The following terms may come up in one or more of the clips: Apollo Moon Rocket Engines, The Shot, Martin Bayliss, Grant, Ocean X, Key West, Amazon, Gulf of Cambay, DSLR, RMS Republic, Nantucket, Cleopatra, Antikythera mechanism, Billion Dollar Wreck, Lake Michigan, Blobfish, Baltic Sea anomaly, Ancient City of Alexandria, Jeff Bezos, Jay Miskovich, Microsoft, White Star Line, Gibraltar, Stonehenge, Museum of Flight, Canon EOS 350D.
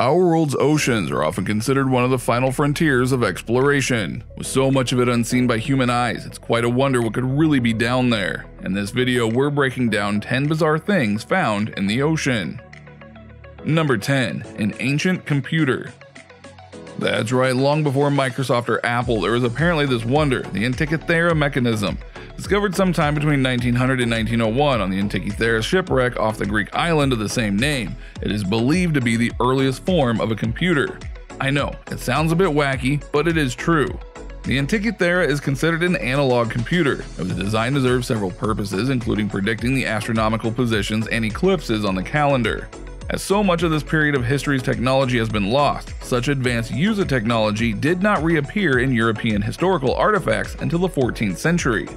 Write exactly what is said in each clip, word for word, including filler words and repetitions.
Our world's oceans are often considered one of the final frontiers of exploration. With so much of it unseen by human eyes, it's quite a wonder what could really be down there. In this video, we're breaking down ten bizarre things found in the ocean. Number ten. An ancient computer. That's right, long before Microsoft or Apple, there was apparently this wonder, the Antikythera mechanism. Discovered sometime between nineteen hundred and nineteen oh one on the Antikythera shipwreck off the Greek island of the same name, it is believed to be the earliest form of a computer. I know, it sounds a bit wacky, but it is true. The Antikythera is considered an analog computer. It was designed to serve several purposes, including predicting the astronomical positions and eclipses on the calendar. As so much of this period of history's technology has been lost, such advanced use of technology did not reappear in European historical artifacts until the fourteenth century.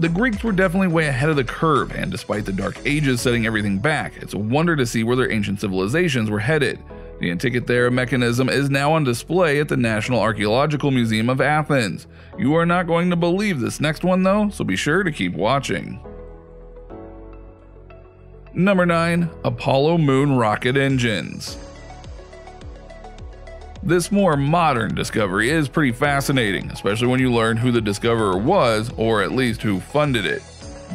The Greeks were definitely way ahead of the curve, and despite the Dark Ages setting everything back, it's a wonder to see where their ancient civilizations were headed. The Antikythera mechanism is now on display at the National Archaeological Museum of Athens. You are not going to believe this next one though, so be sure to keep watching. Number nine. Apollo Moon Rocket Engines. This more modern discovery is pretty fascinating, especially when you learn who the discoverer was, or at least who funded it.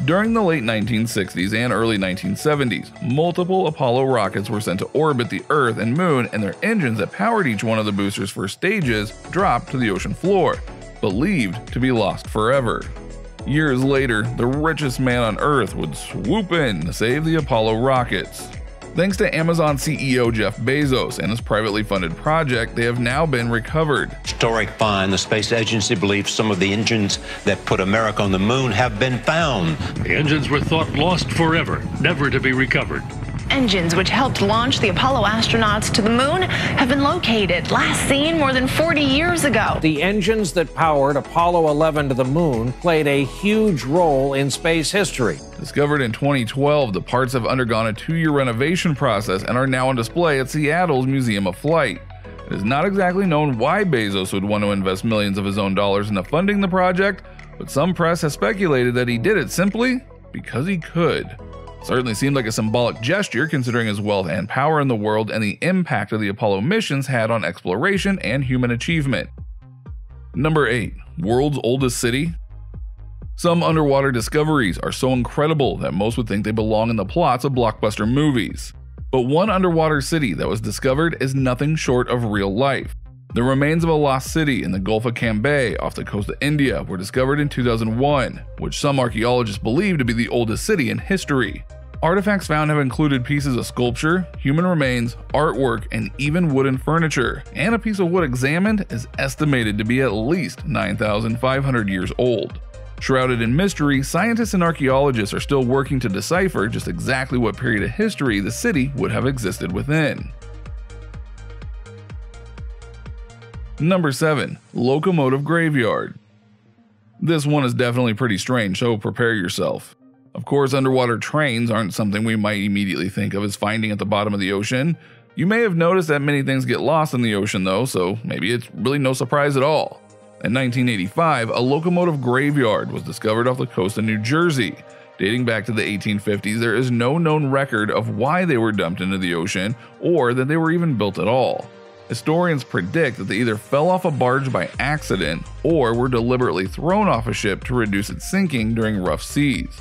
During the late nineteen sixties and early nineteen seventies, multiple Apollo rockets were sent to orbit the Earth and Moon, and their engines that powered each one of the boosters' first stages dropped to the ocean floor, believed to be lost forever. Years later, the richest man on Earth would swoop in to save the Apollo rockets. Thanks to Amazon C E O Jeff Bezos and his privately funded project, they have now been recovered. Historic find. The space agency believes some of the engines that put America on the moon have been found. The engines were thought lost forever, never to be recovered. Engines which helped launch the Apollo astronauts to the moon have been located, last seen more than forty years ago. The engines that powered Apollo eleven to the moon played a huge role in space history. Discovered in twenty twelve, the parts have undergone a two-year renovation process and are now on display at Seattle's Museum of Flight. It is not exactly known why Bezos would want to invest millions of his own dollars into funding the project, but some press has speculated that he did it simply because he could. Certainly seemed like a symbolic gesture considering his wealth and power in the world and the impact of the Apollo missions had on exploration and human achievement. Number eight. World's oldest city. Some underwater discoveries are so incredible that most would think they belong in the plots of blockbuster movies. But one underwater city that was discovered is nothing short of real life. The remains of a lost city in the Gulf of Cambay off the coast of India were discovered in two thousand one, which some archaeologists believe to be the oldest city in history. Artifacts found have included pieces of sculpture, human remains, artwork, and even wooden furniture, and a piece of wood examined is estimated to be at least nine thousand five hundred years old. Shrouded in mystery, scientists and archaeologists are still working to decipher just exactly what period of history the city would have existed within. Number seven. Locomotive Graveyard. This one is definitely pretty strange, so prepare yourself. Of course, underwater trains aren't something we might immediately think of as finding at the bottom of the ocean. You may have noticed that many things get lost in the ocean though, so maybe it's really no surprise at all. In nineteen eighty-five, a locomotive graveyard was discovered off the coast of New Jersey. Dating back to the eighteen fifties, there is no known record of why they were dumped into the ocean or that they were even built at all. Historians predict that they either fell off a barge by accident or were deliberately thrown off a ship to reduce its sinking during rough seas.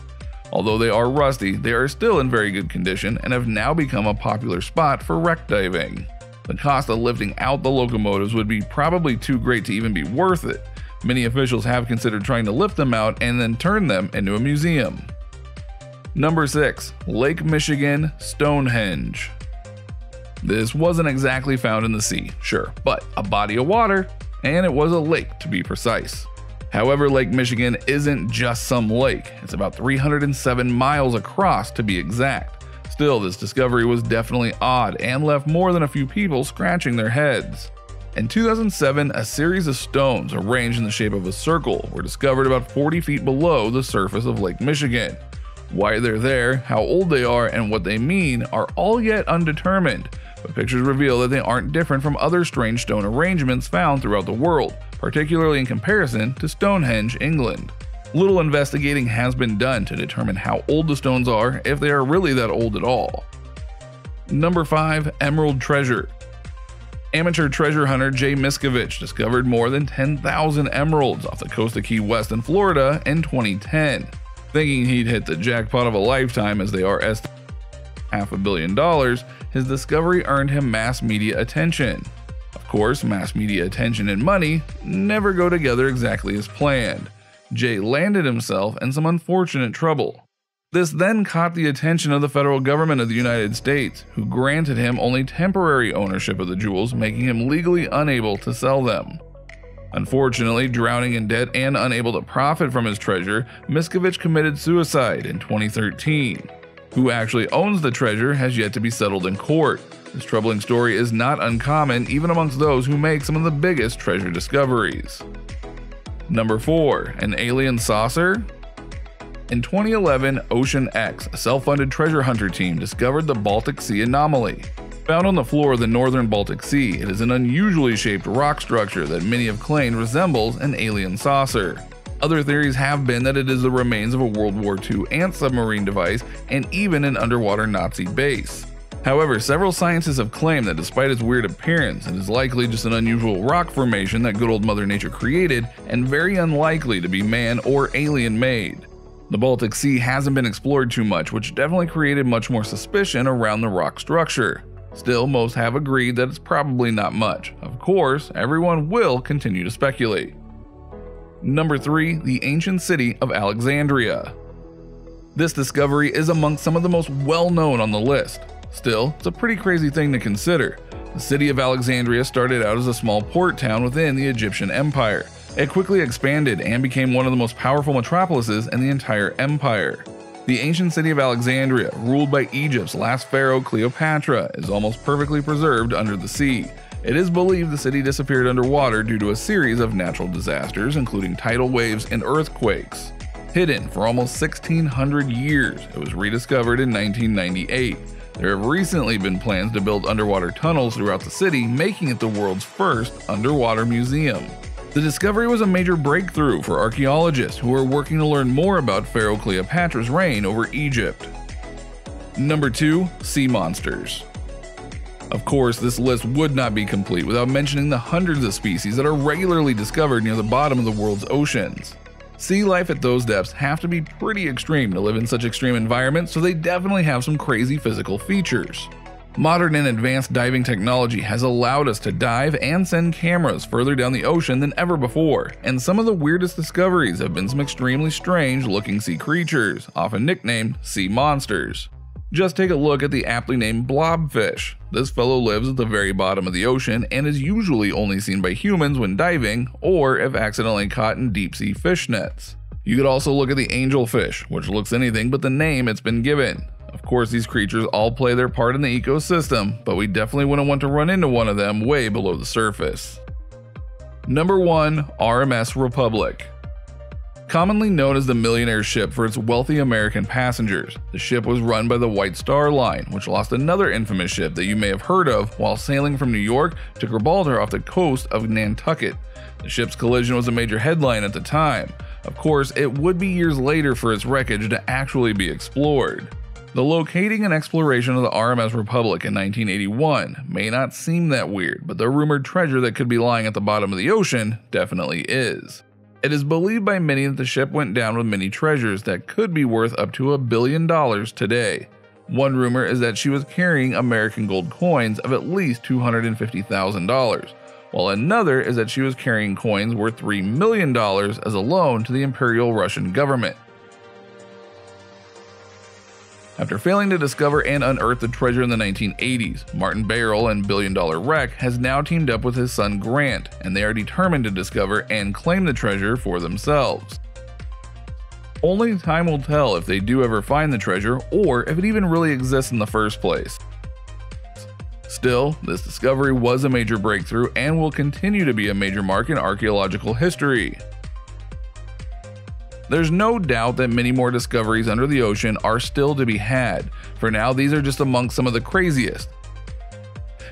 Although they are rusty, they are still in very good condition and have now become a popular spot for wreck diving. The cost of lifting out the locomotives would be probably too great to even be worth it. Many officials have considered trying to lift them out and then turn them into a museum. Number six. Lake Michigan, Stonehenge. This wasn't exactly found in the sea, sure, but a body of water, and it was a lake to be precise. However, Lake Michigan isn't just some lake, it's about three hundred seven miles across to be exact. Still, this discovery was definitely odd and left more than a few people scratching their heads. In two thousand seven, a series of stones arranged in the shape of a circle were discovered about forty feet below the surface of Lake Michigan. Why they're there, how old they are, and what they mean are all yet undetermined, but pictures reveal that they aren't different from other strange stone arrangements found throughout the world, particularly in comparison to Stonehenge, England. Little investigating has been done to determine how old the stones are, if they are really that old at all. Number five. Emerald Treasure. amateur treasure hunter Jay Miskovich discovered more than ten thousand emeralds off the coast of Key West in Florida in twenty ten, thinking he'd hit the jackpot of a lifetime, as they are estimated at half a billion dollars. His discovery earned him mass media attention. Of course, mass media attention and money never go together exactly as planned. Jay landed himself in some unfortunate trouble. This then caught the attention of the federal government of the United States, who granted him only temporary ownership of the jewels, making him legally unable to sell them. Unfortunately, drowning in debt and unable to profit from his treasure, Miskovich committed suicide in twenty thirteen. Who actually owns the treasure has yet to be settled in court. This troubling story is not uncommon even amongst those who make some of the biggest treasure discoveries. Number four. An alien saucer? In twenty eleven, Ocean X, a self-funded treasure hunter team, discovered the Baltic Sea anomaly. Found on the floor of the northern Baltic Sea, it is an unusually shaped rock structure that many have claimed resembles an alien saucer. Other theories have been that it is the remains of a World War Two ant submarine device and even an underwater Nazi base. However, several scientists have claimed that despite its weird appearance, it is likely just an unusual rock formation that good old Mother Nature created and very unlikely to be man or alien made. The Baltic Sea hasn't been explored too much, which definitely created much more suspicion around the rock structure. Still, most have agreed that it's probably not much. Of course, everyone will continue to speculate. Number three. The Ancient City of Alexandria. This discovery is amongst some of the most well-known on the list. Still, it's a pretty crazy thing to consider. The city of Alexandria started out as a small port town within the Egyptian Empire. It quickly expanded and became one of the most powerful metropolises in the entire empire. The ancient city of Alexandria, ruled by Egypt's last pharaoh Cleopatra, is almost perfectly preserved under the sea. It is believed the city disappeared underwater due to a series of natural disasters, including tidal waves and earthquakes. Hidden for almost sixteen hundred years, it was rediscovered in nineteen ninety-eight. There have recently been plans to build underwater tunnels throughout the city, making it the world's first underwater museum. The discovery was a major breakthrough for archaeologists who are working to learn more about Pharaoh Cleopatra's reign over Egypt. Number two. Sea monsters. Of course, this list would not be complete without mentioning the hundreds of species that are regularly discovered near the bottom of the world's oceans. Sea life at those depths have to be pretty extreme to live in such extreme environments, so they definitely have some crazy physical features. Modern and advanced diving technology has allowed us to dive and send cameras further down the ocean than ever before, and some of the weirdest discoveries have been some extremely strange-looking sea creatures, often nicknamed sea monsters. Just take a look at the aptly named Blobfish. This fellow lives at the very bottom of the ocean and is usually only seen by humans when diving or if accidentally caught in deep-sea fish nets. You could also look at the angelfish, which looks anything but the name it's been given. Of course, these creatures all play their part in the ecosystem, but we definitely wouldn't want to run into one of them way below the surface. Number one. R M S Republic. Commonly known as the millionaire ship for its wealthy American passengers, the ship was run by the White Star Line, which lost another infamous ship that you may have heard of while sailing from New York to Gibraltar off the coast of Nantucket. The ship's collision was a major headline at the time. Of course, it would be years later for its wreckage to actually be explored. The locating and exploration of the R M S Republic in nineteen eighty-one may not seem that weird, but the rumored treasure that could be lying at the bottom of the ocean definitely is. It is believed by many that the ship went down with many treasures that could be worth up to a billion dollars today. One rumor is that she was carrying American gold coins of at least two hundred fifty thousand dollars, while another is that she was carrying coins worth three million dollars as a loan to the Imperial Russian government. After failing to discover and unearth the treasure in the nineteen eighties, Martin Bayliss and Billion Dollar Wreck has now teamed up with his son Grant, and they are determined to discover and claim the treasure for themselves. Only time will tell if they do ever find the treasure or if it even really exists in the first place. Still, this discovery was a major breakthrough and will continue to be a major mark in archaeological history. There's no doubt that many more discoveries under the ocean are still to be had. For now, these are just amongst some of the craziest.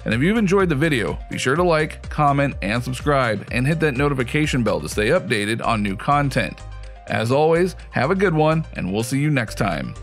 And if you've enjoyed the video, be sure to like, comment, and subscribe, and hit that notification bell to stay updated on new content. As always, have a good one, and we'll see you next time.